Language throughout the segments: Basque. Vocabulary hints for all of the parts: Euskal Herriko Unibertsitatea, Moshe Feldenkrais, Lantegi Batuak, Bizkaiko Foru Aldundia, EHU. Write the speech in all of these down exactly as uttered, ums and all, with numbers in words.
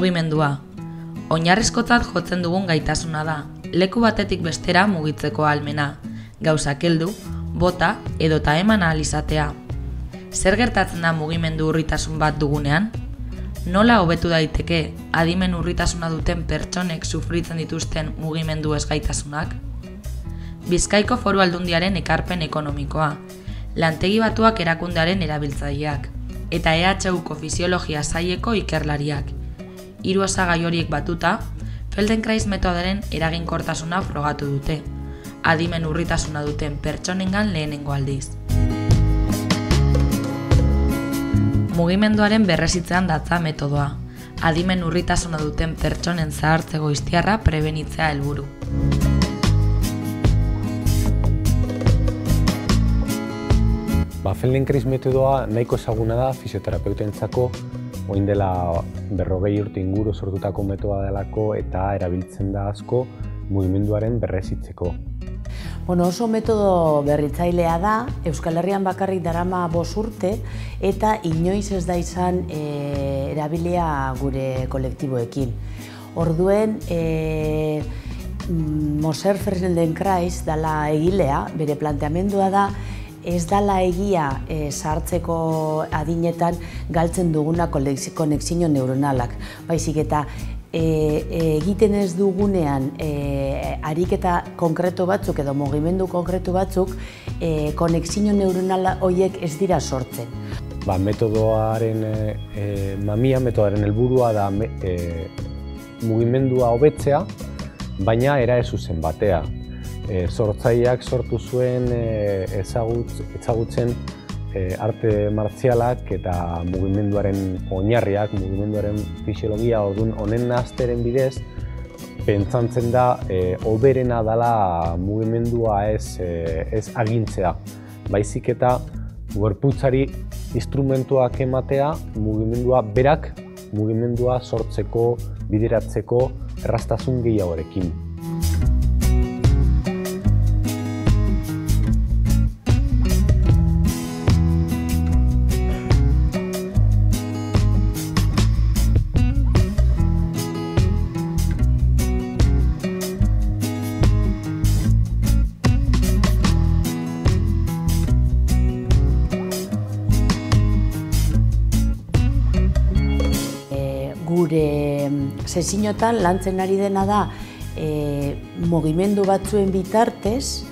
mugimendua. Oinarrizkotzat jotzen dugun gaitasuna da, leku batetik bestera mugitzeko ahalmena, gauzak heldu, bota edota eman ahal izatea. Zer gertatzen da mugimendu urritasun bat dugunean? Nola hobetu daiteke adimen urritasuna duten pertsonek sufritzen dituzten mugimendu ezgaitasunak? Bizkaiko Foru Aldundiaren ekarpen ekonomikoa, Lantegi Batuak erakundearen erabiltzaileak eta E H U ko fisiologia saileko ikerlariak. Hiru osagai horiek batuta, Feldenkrais metodaren eraginkortasuna frogatu dute, adimen urritasuna duten pertsonengan lehenengo aldiz. Mugimenduaren berrezitzean datza metodoa, adimen urritasuna duten pertsonen zahartze goiztiarra prebenitzea helburu. Ba, Feldenkrais metodoa nahiko ezaguna da fisioterapeutentzako, orain dela berrogei urte inguru sortutako metodoa delako eta erabiltzen da asko mugimenduaren berrezitzeko. Bueno, oso metodo berritzailea da, Euskal Herrian bakarrik darama bost urte eta inoiz ez da izan e, erabilia gure kolektiboekin. Orduen, e, Moshe Feldenkrais dala egilea, bere planteamendua da, ez dala egia e, sartzeko adinetan galtzen duguna konexio neuronalak, baizik eta E, egiten ez dugunean e, ariketa konkreto batzuk edo mugimendu konkretu batzuk e, konexio neuronala horiek ez dira sortzen. Ba, metodoaren e, mamia, metodoaren helburua da me, e, mugimendua hobetzea, baina era ezuzen batea. E, sortzaileak sortu zuen e, ezagut, ezagutzen E, arte martzialak eta mugimenduaren oinarriak, mugimenduaren fisiologia, orduan honen nahasteren bidez, pentsantzen da e, oberena dela mugimendua ez, e, ez agintzea. Baizik eta gorputzari instrumentuak ematea mugimendua berak, mugimendua sortzeko, bideratzeko erraztasun gehiagorekin. Gure sesinotan lantzen ari dena da e, mugimendu batzuen bitartez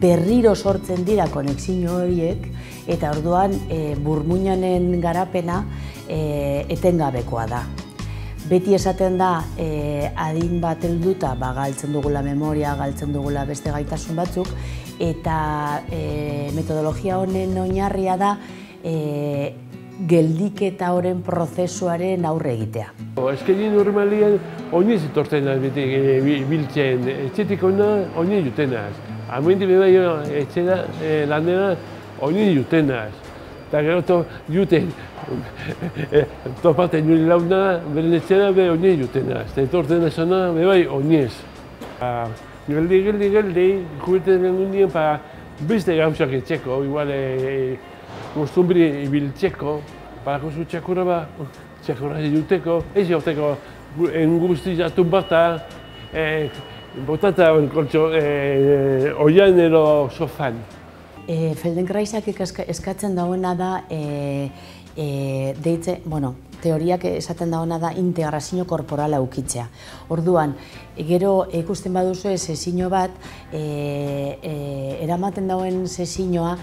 berriro sortzen dira konexio horiek eta orduan e, burmuinanen garapena e, etengabekoa da. Beti esaten da e, adin bat helduta ba, galtzen dugula memoria, galtzen dugula beste gaitasun batzuk eta e, metodologia honen oinarria da e, geldiketa horren prozesuaren aurre egitea. Azkenean normalian oinez etortzen naz beti biltzen, etxetik ona oinez juten naz. Hamendi bebai etxera lanera oinez juten naz. Eta gero juten, topaten nuen launa, beren etxera be oinez juten naz. Etortzen naz ona bebai oinez. Geldi, geldi, geldi, jubilten nien pa beste gauzak etxeko, igual kostumbri ibiltzeko, parako zu txakurra ba, txakurra juteko, ez jauteko enguztizatun bata, e, botata e, oian ero sofan. E, Feldenkraisak eskatzen dagoena da, e, e, deitze, bueno, teoriak esaten dagoena da integrazio korporala ukitzea. Orduan, gero ikusten baduzu sesio bat, e, e, eramaten dagoen sesioa,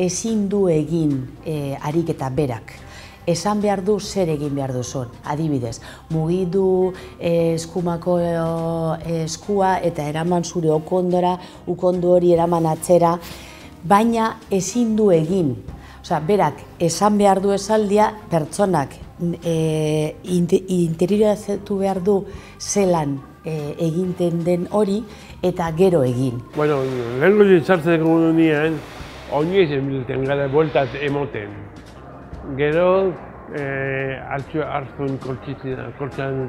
ezin du egin e, ariketa berak. Esan behar du zer egin behar duzun, adibidez. Mugidu e, eskumako e, eskua eta eraman zure okondora, ukondu hori eraman atzera, baina ezin du egin. Osea, berak esan behar du esaldia pertsonak e, interiorizatu behar du zelan e, eginten den hori eta gero egin. Bueno, lehenko jentzartzen dugunean, oinez emilten gara bueltat emoten. Gero, eh, hartzun kortxan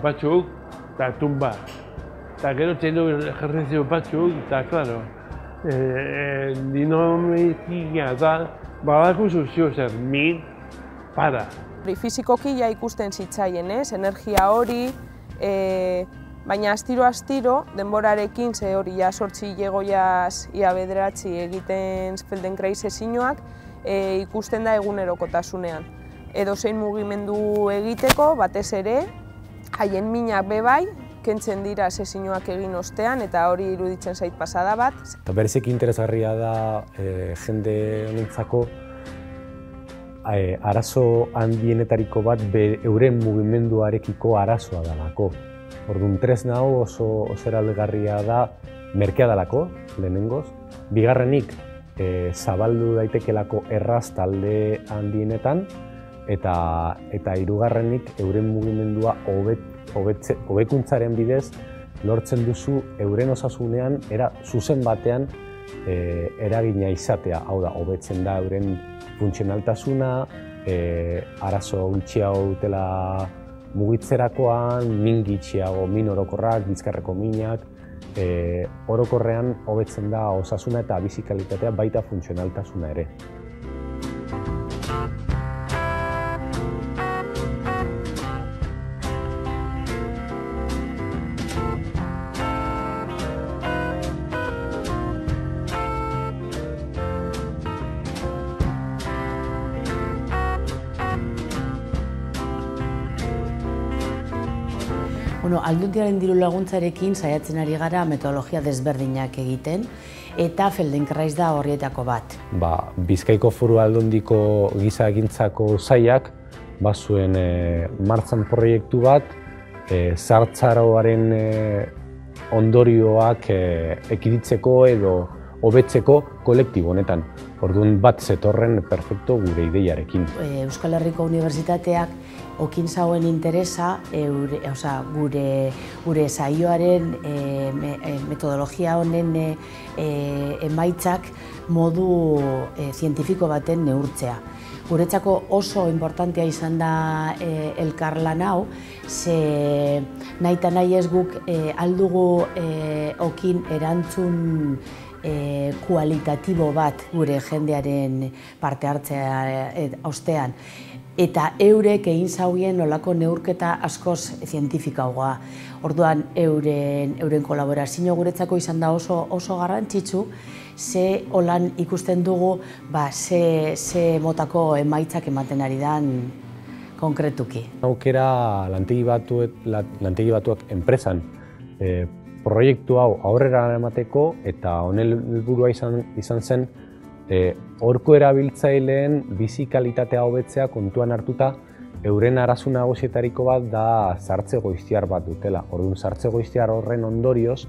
batzuk eta tumba. Eta gero txenu jarrezio batzuk eta, klaro, eh, eh, dinomekia da, badako zuzio zer, min, para. Horri fisikoki ja ikusten zitzaien, ez, energia hori, e, baina astiro-astiro, denborarekin ze hori ja sortzi jegoiaz ia bederatzi egiten Feldenkrais ezinoak, e, ikusten da egunerokotasunean. Edo zein mugimendu egiteko, batez ere, haien minak bebai, kentzen dira asesinoak egin ostean, eta hori iruditzen zait pasada bat. Eta bereziki interesgarria da e, jende honentzako e, arazo handienetariko bat be, euren mugimenduarekiko arazoa dalako. Orduan tresna hau oso, oso erabilgarria da merkea dalako, lehenengoz. Bigarrenik e, zabaldu daitekelako erraz talde handienetan, eta, eta hirugarrenik euren mugimendua hobetu hobekuntzaren bidez lortzen duzu euren osasunean era zuzen batean e, eragina izatea, hau da, hobetzen da euren funtzionaltasuna, e, arazo gutxiago dutela mugitzerakoan, min gutxiago, min orokorrak, bizkarreko minak, e, orokorrean hobetzen da osasuna eta bizi kalitatea, baita funtzionaltasuna ere. Bueno, aldundiaren diru laguntzarekin saiatzen ari gara metodologia desberdinak egiten, eta Feldenkrais da horrietako bat. Ba, Bizkaiko Foru Aldundiko Giza Ekintzako sailak bazuen e, martzan proiektu bat, e, zartzaroaren e, ondorioak e, ekiditzeko edo hobetzeko kolektibo honetan. Orduan bat zetorren perfecto gure ideiarekin. Euskal Herriko Unibertsitateak okintza hauen interesa eur, oza, gure, gure saioaren e, me, metodologia honen e, emaitzak modu e, zientifiko baten neurtzea. Guretzako oso importantea izan da e, elkarlan hau, ze nahi eta nahi ez guk e, aldugu e, okin erantzun E, kualitatibo bat gure jendearen parte hartzea e, ostean. Eta eurek egin zauien nolako neurketa askoz zientifikagoa. Orduan euren, euren kolaborazio guretzako izan da oso, oso garrantzitsu, ze holan ikusten dugu ba, ze, ze motako emaitzak ematen ari dan konkretuki. Aukera Lantegi Batuak, Lantegi Batuak enpresan e, proiektu hau aurrera emateko, eta honen helburua izan, izan zen e, horko erabiltzaileen bizi kalitatea hobetzea kontuan hartuta euren arazo nagusietariko bat da sartze goiztiar bat dutela. Orduan sartze goiztiar horren ondorioz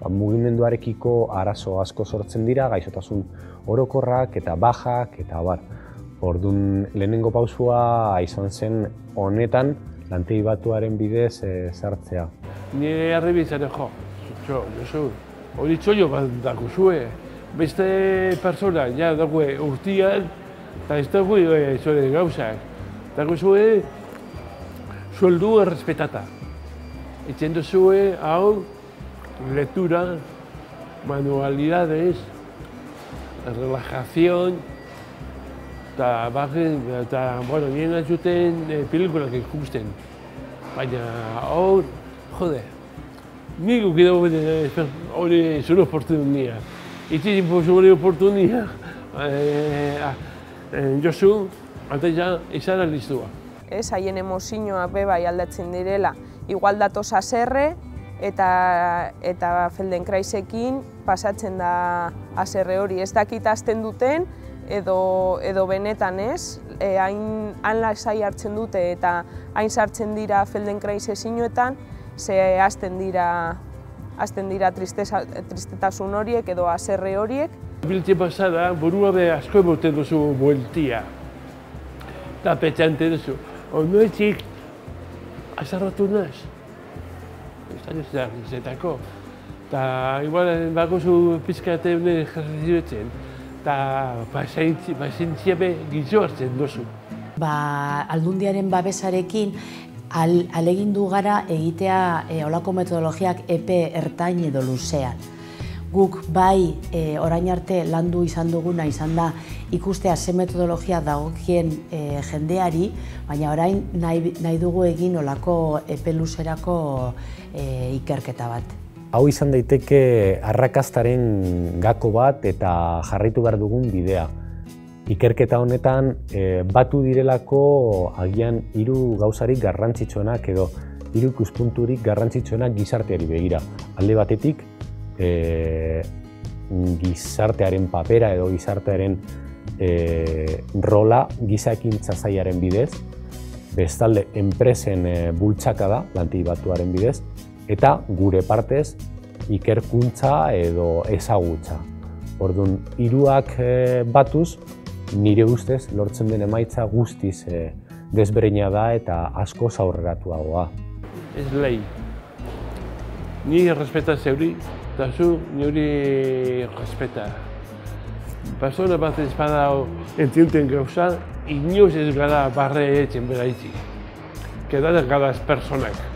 ba, mugimenduarekiko arazo asko sortzen dira, gaixotasun orokorrak eta bajak eta abar. Orduan lehenengo pausua izan zen honetan Lantegi Batuaren bidez e, sartzea. Nire arribitzaren jo. Yo, yo soy, hori txollo bat dakuzue, beste persona, ja, dakue urtian, eta ez dakue e, zure gauzak. Dakuzue, sueldu errespetata. Etzen duzue, hau, lectura, manualidades, relajación, eta, eta, bueno, nien atzuten e, pelikulak ikusten. Baina, hor, jode, nik ukidago bete, hori zure oportunia. Itxin zure oportunia, Josu, antaia izara listua. Ez, haien emozioak bebai aldatzen direla. Igual datoz azerre, eta, eta Feldenkraisekin pasatzen da azerre hori. Ez dakit azten duten, edo, edo benetan ez, e, hain, hain lasai hartzen dute eta hain sartzen dira Feldenkrais ezinoetan, ze hasten dira, hasten dira tristeza, tristetasun horiek edo haserre horiek. Biltze pasada, burua be asko emoten duzu bueltia. Eta petxante duzu, onoetzik, azarratu naz. Eta nizak nizetako. Eta igual bagozu pizkaten jarrizioetzen. Eta pazientzia be gizu hartzen duzu. Ba, aldundiaren babesarekin, Al, alegindu gara egitea e, olako metodologiak epe ertain edo luzean. guk bai e, orain arte landu izan duguna izan da ikustea ze metodologia dagokien e, jendeari, baina orain nahi, nahi dugu egin olako epe luzerako e, ikerketa bat. Hau izan daiteke arrakastaren gako bat eta jarraitu behar dugun bidea. Ikerketa honetan e, batu direlako agian hiru gauzarik garrantzitsuenak edo hiru ikuspunturik garrantzitsuenak gizarteari begira. Alde batetik E, gizartearen papera edo gizartearen e, rola giza ekintza sailaren bidez, bestalde enpresen e, bultzaka da Lantegi Batuaren bidez, eta gure partez ikerkuntza edo ezagutza. Orduan, hiruak e, batuz, nire ustez lortzen den emaitza guztiz e, desberdina da eta askoz aurreratuagoa. Ez lei, ni errespeta zeuri, eta zu niri respeta. Persona bat ez badao entziuten gauzan, inoiz ez gara barre etzen beraitzi. Kedanak gara ez personak.